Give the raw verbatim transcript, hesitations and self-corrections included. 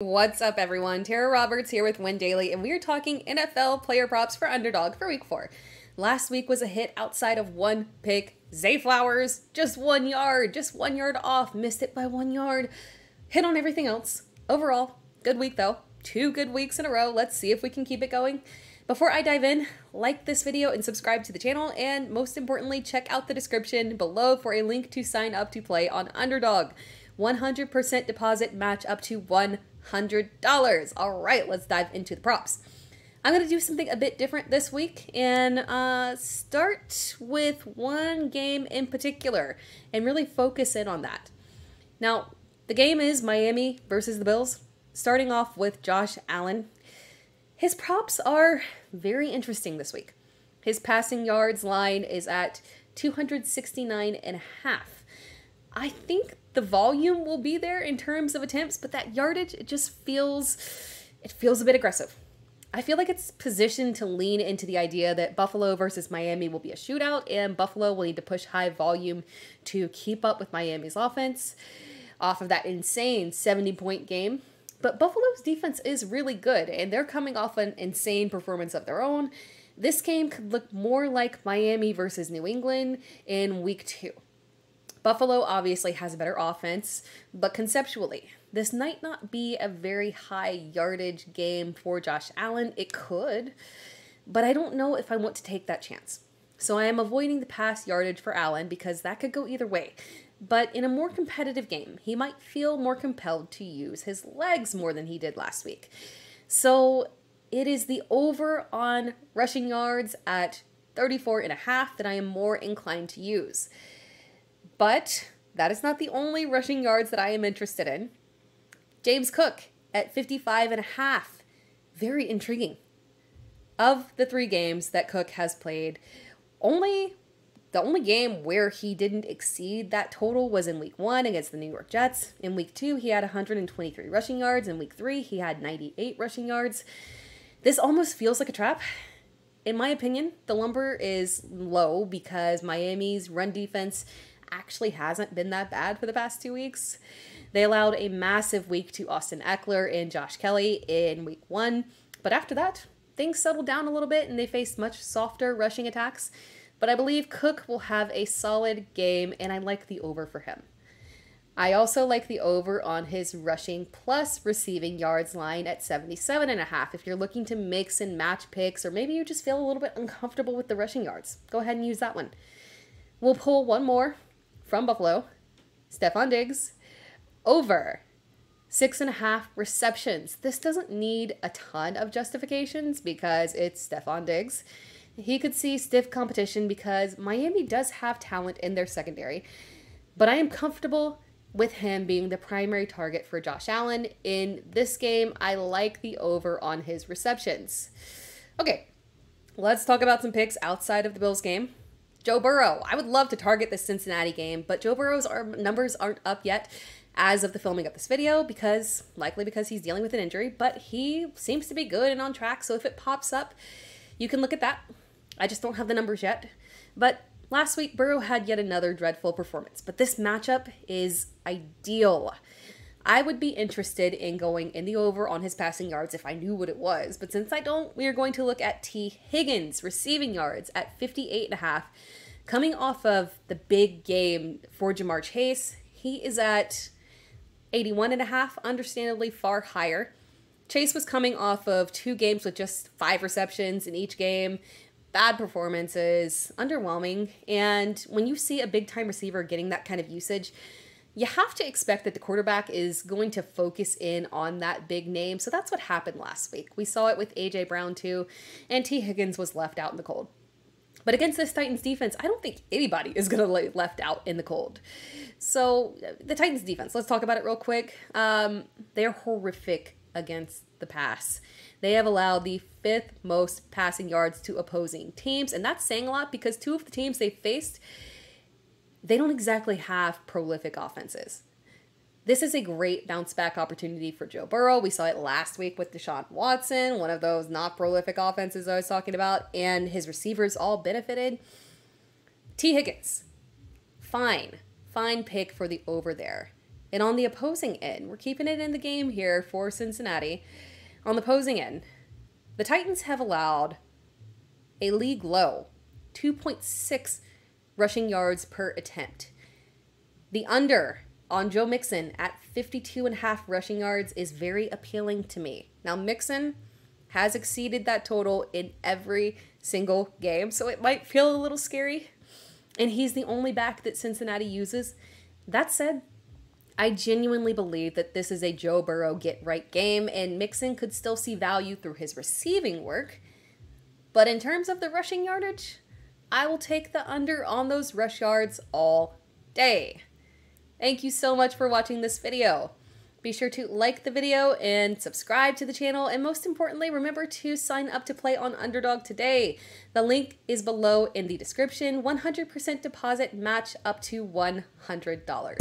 What's up, everyone? Tara Roberts here with Win Daily, and we are talking N F L player props for Underdog for week four. Last week was a hit outside of one pick. Zay Flowers, just one yard, just one yard off, missed it by one yard. Hit on everything else. Overall, good week though. Two good weeks in a row. Let's see if we can keep it going. Before I dive in, like this video and subscribe to the channel, and most importantly, check out the description below for a link to sign up to play on Underdog. one hundred percent deposit match up to one hundred dollars. All right, let's dive into the props. I'm going to do something a bit different this week and uh, start with one game in particular and really focus in on that. Now, the game is Miami versus the Bills, starting off with Josh Allen. His props are very interesting this week. His passing yards line is at two hundred sixty-nine and a half. I think the volume will be there in terms of attempts, but that yardage, it just feels, it feels a bit aggressive. I feel like it's positioned to lean into the idea that Buffalo versus Miami will be a shootout, and Buffalo will need to push high volume to keep up with Miami's offense off of that insane seventy point game. But Buffalo's defense is really good, and they're coming off an insane performance of their own. This game could look more like Miami versus New England in week two. Buffalo obviously has a better offense, but conceptually, this might not be a very high yardage game for Josh Allen. It could, but I don't know if I want to take that chance. So I am avoiding the pass yardage for Allen because that could go either way. But in a more competitive game, he might feel more compelled to use his legs more than he did last week. So it is the over on rushing yards at thirty-four and a half that I am more inclined to use. But that is not the only rushing yards that I am interested in. James Cook at fifty-five and a half. Very intriguing. Of the three games that Cook has played, only the only game where he didn't exceed that total was in week one against the New York Jets. In week two, he had one hundred twenty-three rushing yards. In week three, he had ninety-eight rushing yards. This almost feels like a trap. In my opinion, the number is low because Miami's run defense actually hasn't been that bad for the past two weeks. They allowed a massive week to Austin Eckler and Josh Kelly in week one, but after that, things settled down a little bit and they faced much softer rushing attacks. But I believe Cook will have a solid game, and I like the over for him. I also like the over on his rushing plus receiving yards line at seventy-seven and a half. If you're looking to mix and match picks, or maybe you just feel a little bit uncomfortable with the rushing yards, go ahead and use that one. We'll pull one more from Buffalo, Stefon Diggs, over six and a half receptions. This doesn't need a ton of justifications because it's Stefon Diggs. He could see stiff competition because Miami does have talent in their secondary, but I am comfortable with him being the primary target for Josh Allen. In this game, I like the over on his receptions. Okay, let's talk about some picks outside of the Bills game. Joe Burrow. I would love to target the Cincinnati game, but Joe Burrow's numbers aren't up yet as of the filming of this video, because likely because he's dealing with an injury, but he seems to be good and on track, so if it pops up, you can look at that. I just don't have the numbers yet. But last week, Burrow had yet another dreadful performance, but this matchup is ideal. I would be interested in going in the over on his passing yards if I knew what it was, but since I don't, we are going to look at T. Higgins receiving yards at fifty-eight and a half. Coming off of the big game for Jamar Chase, he is at eighty-one and a half, understandably far higher. Chase was coming off of two games with just five receptions in each game, bad performances, underwhelming, and when you see a big-time receiver getting that kind of usage, you have to expect that the quarterback is going to focus in on that big name. So that's what happened last week. We saw it with A J. Brown too, and T. Higgins was left out in the cold. But against this Titans defense, I don't think anybody is going to be left out in the cold. So the Titans defense, let's talk about it real quick. Um, they're horrific against the pass. They have allowed the fifth most passing yards to opposing teams. And that's saying a lot because two of the teams they faced, they don't exactly have prolific offenses. This is a great bounce back opportunity for Joe Burrow. We saw it last week with Deshaun Watson, one of those not prolific offenses I was talking about, and his receivers all benefited. T. Higgins, fine, fine pick for the over there. And on the opposing end, we're keeping it in the game here for Cincinnati. On the opposing end, the Titans have allowed a league low two point six rushing yards per attempt. The under on Joe Mixon at fifty-two and a half rushing yards is very appealing to me. Now, Mixon has exceeded that total in every single game, so it might feel a little scary, and he's the only back that Cincinnati uses. That said, I genuinely believe that this is a Joe Burrow get-right game, and Mixon could still see value through his receiving work. But in terms of the rushing yardage, I will take the under on those rush yards all day. Thank you so much for watching this video. Be sure to like the video and subscribe to the channel. And most importantly, remember to sign up to play on Underdog today. The link is below in the description. one hundred percent deposit match up to one hundred dollars.